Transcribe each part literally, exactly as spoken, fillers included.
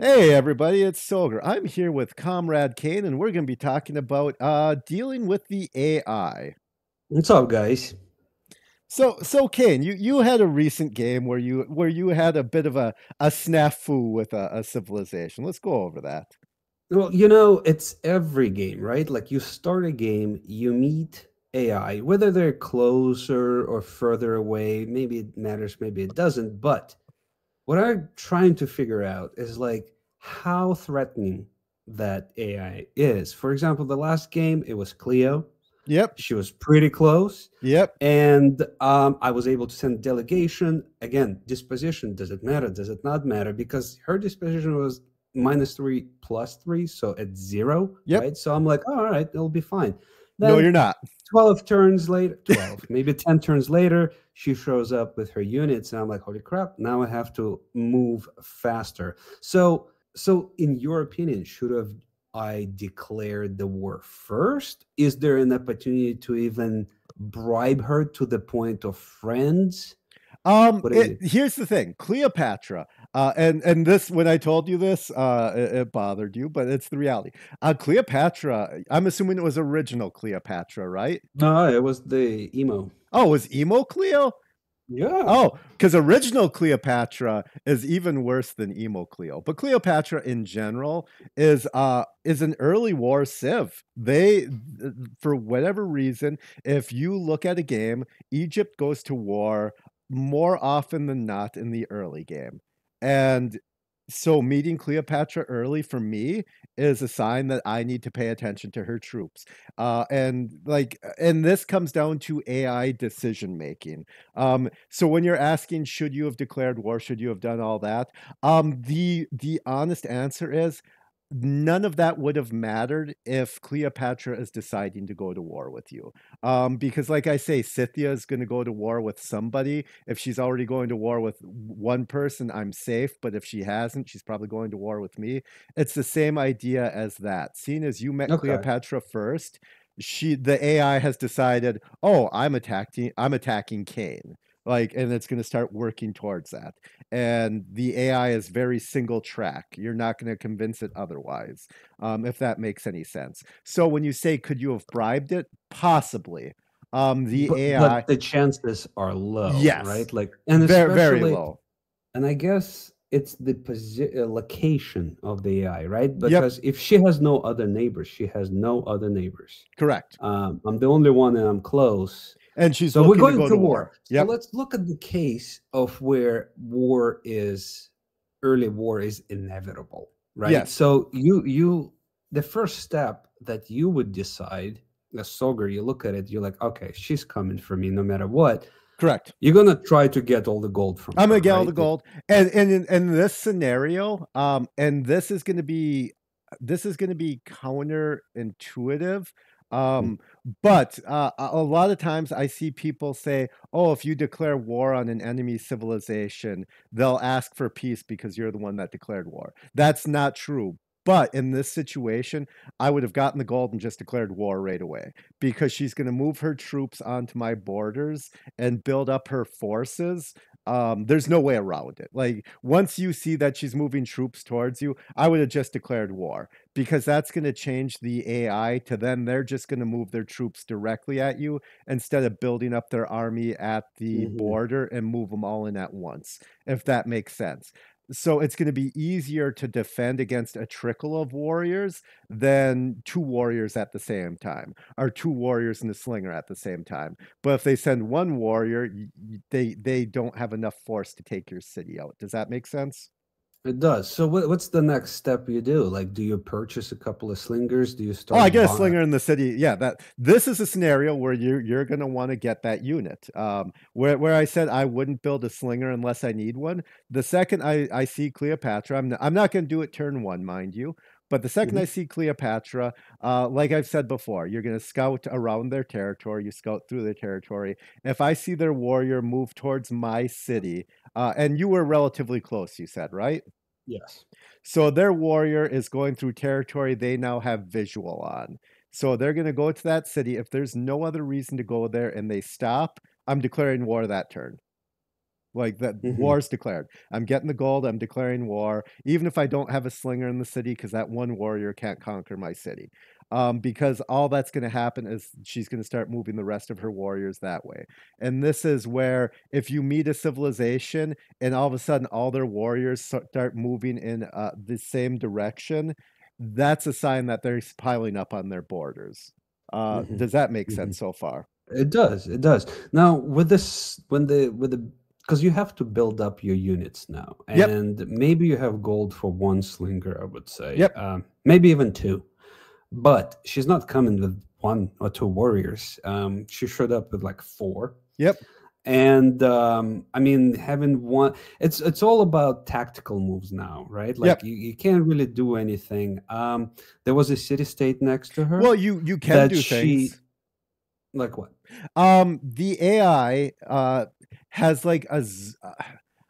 Hey everybody, it's Soger. I'm here with Comrade Kane, and we're going to be talking about uh, dealing with the A I. What's up, guys? So, so Kane, you, you had a recent game where you where you had a bit of a, a snafu with a, a civilization. Let's go over that. Well, you know, it's every game, right? Like you start a game, you meet A I, whether they're closer or further away. Maybe it matters, maybe it doesn't, but what I'm trying to figure out is like how threatening that A I is. For example, the last game, it was Cleo. Yep. She was pretty close. Yep. And um, I was able to send delegation. Again, disposition, does it matter? Does it not matter? Because her disposition was minus three plus three, so it's zero. Yep. Right? So I'm like, oh, all right, it'll be fine. Then no, you're not. twelve turns later, twelve, maybe ten turns later, she shows up with her units. And I'm like, holy crap, now I have to move faster. So, so in your opinion, should have I declared the war first? Is there an opportunity to even bribe her to the point of friends? Um, it, here's the thing, Cleopatra, uh, and, and this, when I told you this, uh, it, it bothered you, but it's the reality. Uh, Cleopatra, I'm assuming it was original Cleopatra, right? No, it was the emo. Oh, it was emo Cleo? Yeah. Oh, because original Cleopatra is even worse than emo Cleo. But Cleopatra in general is uh is an early war civ. They, for whatever reason, if you look at a game, Egypt goes to war more often than not in the early game. And so meeting Cleopatra early for me is a sign that I need to pay attention to her troops. Uh, and like, and this comes down to A I decision-making. Um, so when you're asking, should you have declared war? Should you have done all that? Um, the, the honest answer is none of that would have mattered if Cleopatra is deciding to go to war with you. Um, because like I say, Scythia is going to go to war with somebody. If she's already going to war with one person, I'm safe. But if she hasn't, she's probably going to war with me. It's the same idea as that. Seeing as you met okay. Cleopatra first, she the A I has decided, oh, I'm attacking, I'm attacking Kane. Like, and it's going to start working towards that. And the A I is very single track. You're not going to convince it otherwise, um, if that makes any sense. So when you say, could you have bribed it? Possibly. Um, the but, A I. But the chances are low. Yes. Right? Like, and especially, very, very low. And I guess it's the position, location of the A I, right? Because yep. if she has no other neighbors, she has no other neighbors. Correct. Um, I'm the only one and I'm close. And she's so we're going to, go to war. war. Yep. So let's look at the case of where war is, early war is inevitable, right? Yes. So you, you, the first step that you would decide, the Soger, you look at it, you're like, okay, she's coming for me no matter what. Correct. You're going to try to get all the gold from I'm going to get right? all the gold. And, and in, in this scenario, um, and this is going to be, this is going to be counterintuitive. Um, but uh, a lot of times I see people say, oh, if you declare war on an enemy civilization, they'll ask for peace because you're the one that declared war. That's not true. But in this situation, I would have gotten the gold and just declared war right away because she's going to move her troops onto my borders and build up her forces. Um, there's no way around it. Like once you see that she's moving troops towards you, I would have just declared war because that's going to change the A I to then they're just going to move their troops directly at you instead of building up their army at the mm-hmm. border and move them all in at once, if that makes sense. So it's going to be easier to defend against a trickle of warriors than two warriors at the same time or two warriors and a slinger at the same time. But if they send one warrior, they they don't have enough force to take your city out. Does that make sense? It does. So what, what's the next step you do? Like, do you purchase a couple of slingers? Do you start? Oh, I get a slinger in the city. Yeah, that this is a scenario where you're, you're going to want to get that unit. Um, where, where I said I wouldn't build a slinger unless I need one. The second I, I see Cleopatra, I'm not, I'm not going to do it turn one, mind you. But the second mm-hmm. I see Cleopatra, uh, like I've said before, you're going to scout around their territory. You scout through their territory. If I see their warrior move towards my city, uh, and you were relatively close, you said, right? Yes. So their warrior is going through territory they now have visual on. So they're going to go to that city. If there's no other reason to go there and they stop, I'm declaring war that turn. Like that mm-hmm. war's declared. I'm getting the gold. I'm declaring war, even if I don't have a slinger in the city, because that one warrior can't conquer my city. Um, because all that's going to happen is she's going to start moving the rest of her warriors that way. And this is where if you meet a civilization and all of a sudden all their warriors start moving in uh, the same direction, that's a sign that they're piling up on their borders. Uh, mm-hmm. Does that make mm-hmm. sense so far? It does. It does. Now with this, when the with the because you have to build up your units now, and yep. maybe you have gold for one slinger, I would say. Yep. Um, maybe even two. But she's not coming with one or two warriors. Um, she showed up with like four. Yep. And um, I mean, having one, it's it's all about tactical moves now, right? Like yep. you, you can't really do anything. Um, there was a city state next to her. Well, you you can do things. She, like what? Um, the A I uh, has like a,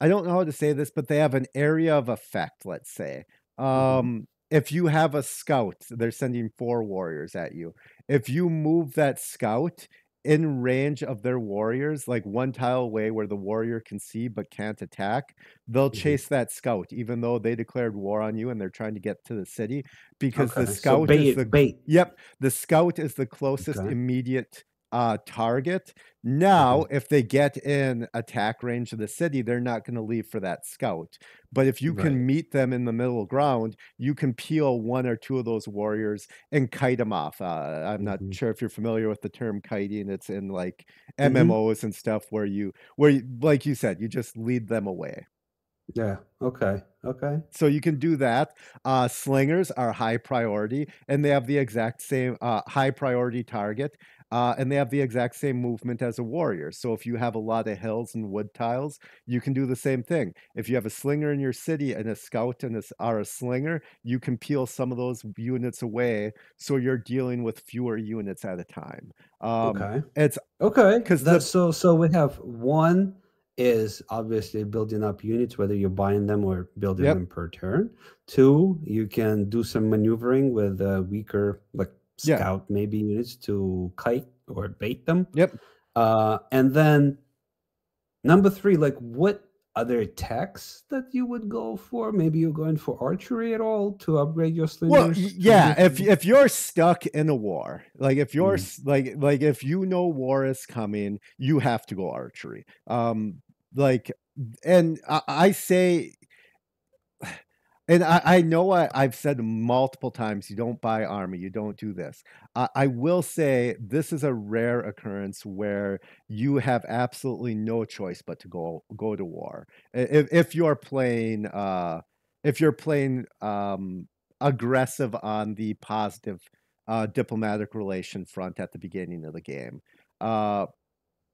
I don't know how to say this, but they have an area of effect. Let's say. Um, mm-hmm. If you have a scout, they're sending four warriors at you. If you move that scout in range of their warriors, like one tile away where the warrior can see but can't attack, they'll mm-hmm. chase that scout, even though they declared war on you and they're trying to get to the city, because okay. the scout so bait, is the bait. Yep, the scout is the closest okay. immediate uh, target. Now, mm-hmm. if they get in attack range of the city, they're not going to leave for that scout. But if you right. can meet them in the middle ground, you can peel one or two of those warriors and kite them off. Uh, I'm mm-hmm. not sure if you're familiar with the term kiting. It's in like M M Os mm-hmm. and stuff where you, where you, like you said, you just lead them away. Yeah. Okay. Okay. So you can do that. Uh, slingers are high priority, and they have the exact same uh, high priority target. Uh, and they have the exact same movement as a warrior. So if you have a lot of hills and wood tiles, you can do the same thing. If you have a slinger in your city and a scout and a, or a slinger, you can peel some of those units away. So you're dealing with fewer units at a time. Um, okay. It's okay. Because that's so. So we have one is obviously building up units, whether you're buying them or building yep. them per turn. Two, you can do some maneuvering with a weaker like. Scout yeah. maybe units to kite or bait them. Yep. Uh, and then number three, like what other attacks that you would go for? Maybe you're going for archery at all to upgrade your slingers? Well, yeah. If if you're stuck in a war, like if you're mm. like like if you know war is coming, you have to go archery. Um, like, and I, I say. And I, I know I, I've said multiple times, you don't buy army, you don't do this. I, I will say this is a rare occurrence where you have absolutely no choice but to go go to war. If, if you're playing, uh, if you're playing um, aggressive on the positive uh, diplomatic relation front at the beginning of the game. Uh,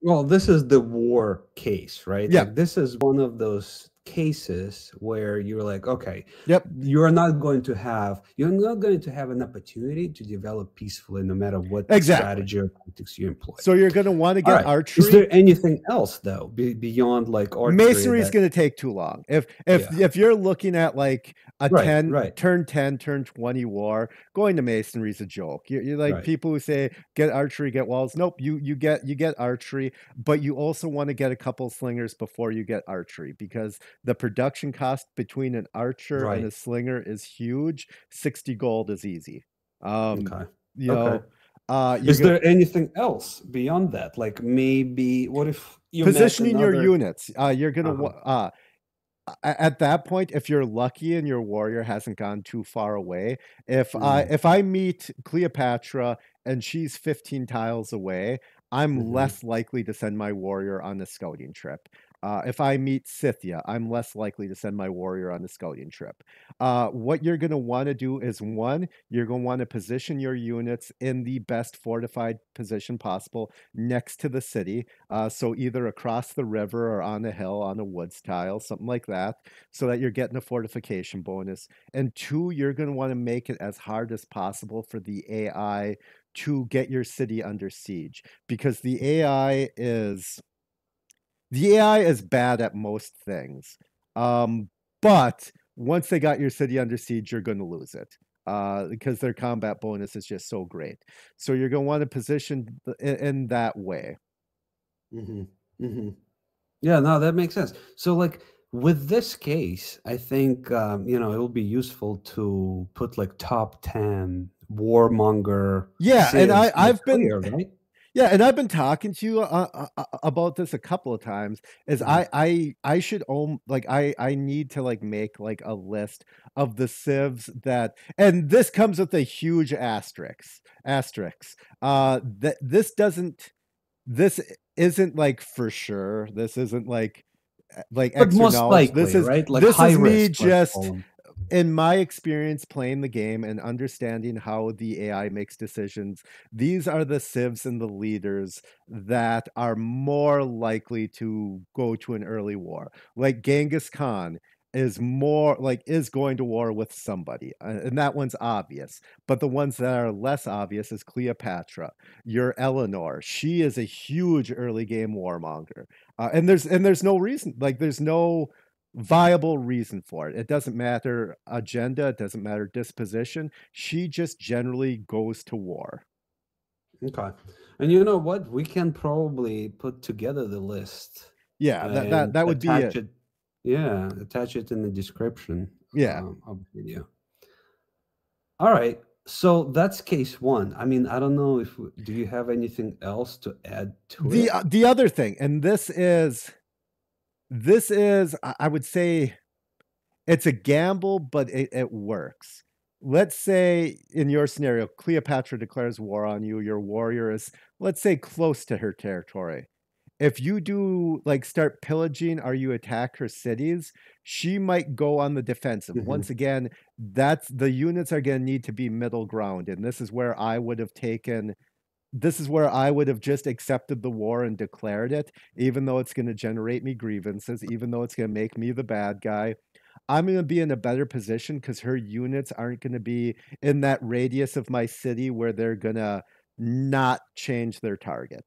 well, this is the war case, right? Yeah. Like, this is one of those cases where you're like, okay, yep, you're not going to have you're not going to have an opportunity to develop peacefully, no matter what exactly. strategy or tactics you employ. So you're going to want to get right. archery. Is there anything else though be, beyond like archery? Masonry is going to take too long. If if yeah. if you're looking at like a right, ten right. turn ten turn twenty war, going to masonry is a joke. You're, you're like right. people who say get archery, get walls. Nope, you you get you get archery, but you also want to get a couple slingers before you get archery, because the production cost between an archer right. and a slinger is huge. sixty gold is easy. Um, okay. You know, okay. Uh, is gonna... there anything else beyond that? Like maybe, what if you positioning another... your units? Uh, you're gonna uh-huh. uh, at that point, if you're lucky and your warrior hasn't gone too far away. If mm. I if I meet Cleopatra and she's fifteen tiles away, I'm mm-hmm. less likely to send my warrior on a scouting trip. Uh, if I meet Scythia, I'm less likely to send my warrior on the scouting trip. Uh, what you're going to want to do is, one, you're going to want to position your units in the best fortified position possible next to the city. Uh, so either across the river or on a hill, on a woods tile, something like that, so that you're getting a fortification bonus. And two, you're going to want to make it as hard as possible for the A I to get your city under siege, because the A I is... The A I is bad at most things, um, but once they got your city under siege, you're going to lose it uh, because their combat bonus is just so great. So you're going to want to position in, in that way. Mm-hmm. Mm-hmm. Yeah, no, that makes sense. So, like, with this case, I think, um, you know, it will be useful to put, like, top ten warmonger. Yeah, and I, I've clear, been... Right? Yeah, and I've been talking to you uh, uh, about this a couple of times. Is I I I should own like I I need to like make like a list of the civs that, and this comes with a huge asterisk asterisk. Uh, that this doesn't this isn't like for sure. This isn't like like but most likely, this is right? Like this high is me just. Problem. In my experience playing the game and understanding how the A I makes decisions, these are the civs and the leaders that are more likely to go to an early war. Like Genghis Khan is more like is going to war with somebody, and that one's obvious. But the ones that are less obvious is Cleopatra, your Eleanor. She is a huge early game warmonger, uh, and there's and there's no reason like there's no. viable reason for it. It doesn't matter agenda, it doesn't matter disposition. She just generally goes to war. Okay. And you know what? We can probably put together the list. Yeah, that that, that would be it. it. Yeah, attach it in the description. Yeah. Um, of the video. All right. So that's case one. I mean, I don't know if do you have anything else to add to the, it? Uh, the other thing, and this is This is, I would say, it's a gamble, but it, it works. Let's say in your scenario, Cleopatra declares war on you. Your warrior is, let's say, close to her territory. If you do, like, start pillaging or you attack her cities, she might go on the defensive. Mm-hmm. Once again, that's the units are going to need to be middle ground. And this is where I would have taken... This is where I would have just accepted the war and declared it, even though it's going to generate me grievances, even though it's going to make me the bad guy. I'm going to be in a better position because her units aren't going to be in that radius of my city where they're going to not change their target.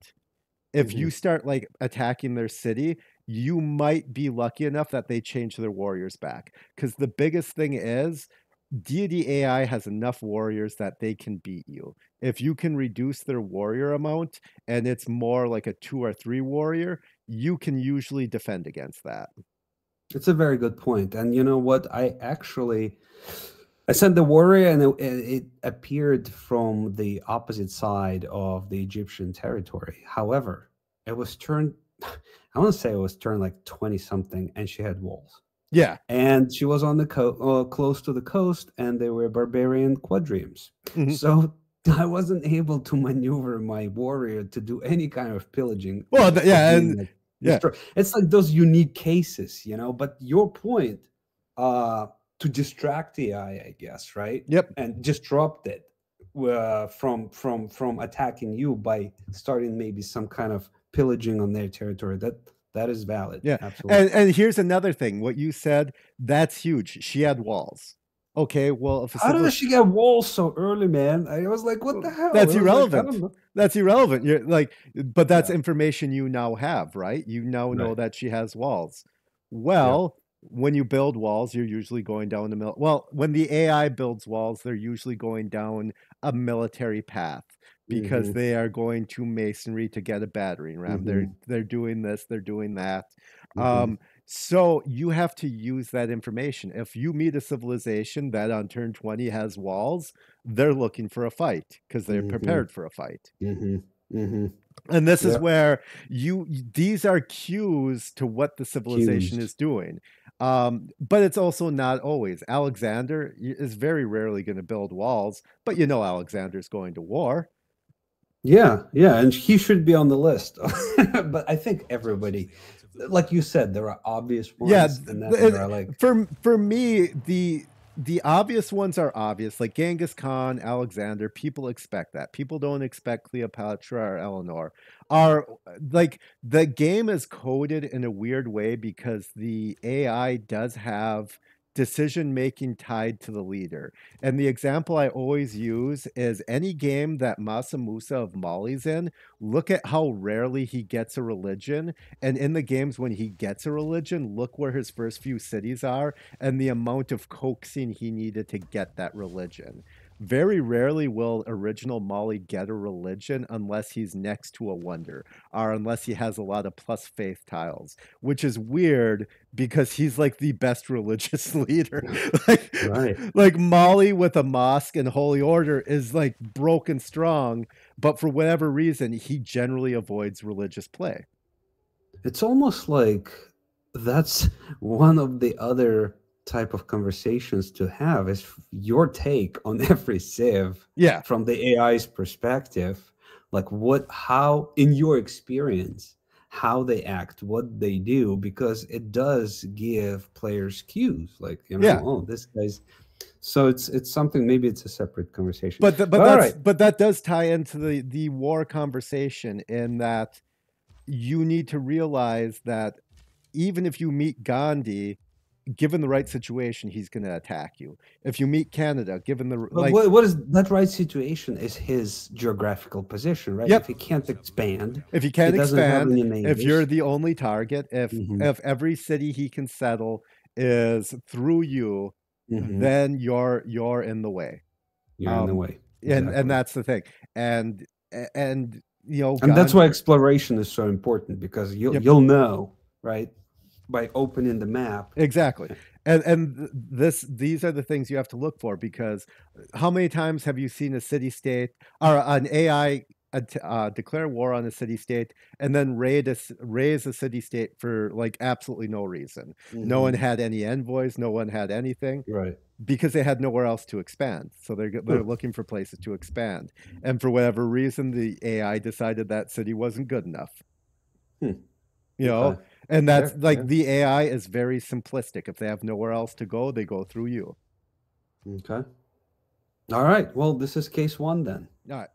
If mm-hmm. you start like attacking their city, you might be lucky enough that they change their warriors back. Because the biggest thing is... Deity A I has enough warriors that they can beat you. If you can reduce their warrior amount and it's more like a two or three warrior, you can usually defend against that. It's a very good point. And you know what? I actually, I sent the warrior and it, it appeared from the opposite side of the Egyptian territory. However, it was turned, I want to say it was turned like twenty something and she had walls. Yeah, and she was on the coast, uh, close to the coast, and they were barbarian quadriums. Mm-hmm. So I wasn't able to maneuver my warrior to do any kind of pillaging. Well, the, yeah, and like, yeah, it's like those unique cases, you know. But your point, uh, to distract the A I, I guess, right? Yep, and disrupt it uh, from from from attacking you by starting maybe some kind of pillaging on their territory. That. That is valid. Yeah, absolutely. And, and here's another thing. What you said, that's huge. She had walls. Okay, well... If How did she get walls so early, man? I was like, what the hell? That's irrelevant. Like, that's irrelevant. You're like, But that's yeah. information you now have, right? You now know right. that she has walls. Well, yeah. when you build walls, you're usually going down the... Mil well, when the A I builds walls, they're usually going down a military path. Because mm-hmm. they are going to masonry to get a battering ram. Mm-hmm. They're they're doing this, they're doing that. Mm-hmm. Um, so you have to use that information. If you meet a civilization that on turn twenty has walls, they're looking for a fight because they're mm-hmm. prepared for a fight. Mm-hmm. Mm-hmm. And this yeah. is where you these are cues to what the civilization Cues. is doing. Um, but it's also not always. Alexander is very rarely going to build walls, but you know Alexander's going to war. Yeah, yeah, and he should be on the list. But I think everybody, like you said, there are obvious ones. Yeah, and that it, there are like for for me, the the obvious ones are obvious, like Genghis Khan, Alexander. People expect that. People don't expect Cleopatra or Eleanor. Are like the game is coded in a weird way because the A I does have decision making tied to the leader. And the example I always use is any game that Mansa Musa of Mali's in, look at how rarely he gets a religion. And in the games when he gets a religion, look where his first few cities are and the amount of coaxing he needed to get that religion. Very rarely will original Mali get a religion unless he's next to a wonder, or unless he has a lot of plus faith tiles, which is weird because he's like the best religious leader. like, right. like Mali with a mosque and holy order is like broken strong, but for whatever reason, he generally avoids religious play. It's almost like that's one of the other type of conversations to have, is your take on every civ, yeah, from the A I's perspective. Like what, how, in your experience, how they act, what they do, because it does give players cues. Like, you know, yeah. oh, this guy's... So it's it's something, maybe it's a separate conversation. But, the, but, that's, right. but that does tie into the, the war conversation, in that you need to realize that even if you meet Gandhi, given the right situation, he's going to attack you. If you meet Canada, given the... Like, what, what is that right situation is his geographical position, right? Yep. If he can't expand... If he can't expand, if you're the only target, if, mm-hmm. if every city he can settle is through you, mm-hmm. then you're you're in the way. You're um, in the way. Exactly. And, and that's the thing. And, and you know... And Gandhi, that's why exploration is so important, because you'll, yep. you'll know, right? By opening the map. Exactly. And and this these are the things you have to look for, because how many times have you seen a city-state or an A I uh, declare war on a city-state and then raid a, raise a city-state for like absolutely no reason? Mm-hmm. No one had any envoys. No one had anything. Right. Because they had nowhere else to expand. So they're, they're looking for places to expand. And for whatever reason, the A I decided that city wasn't good enough. Hmm. You know? Okay. And that's yeah, like yeah. the A I is very simplistic. If they have nowhere else to go, they go through you. Okay. All right. Well, this is case one then. All right.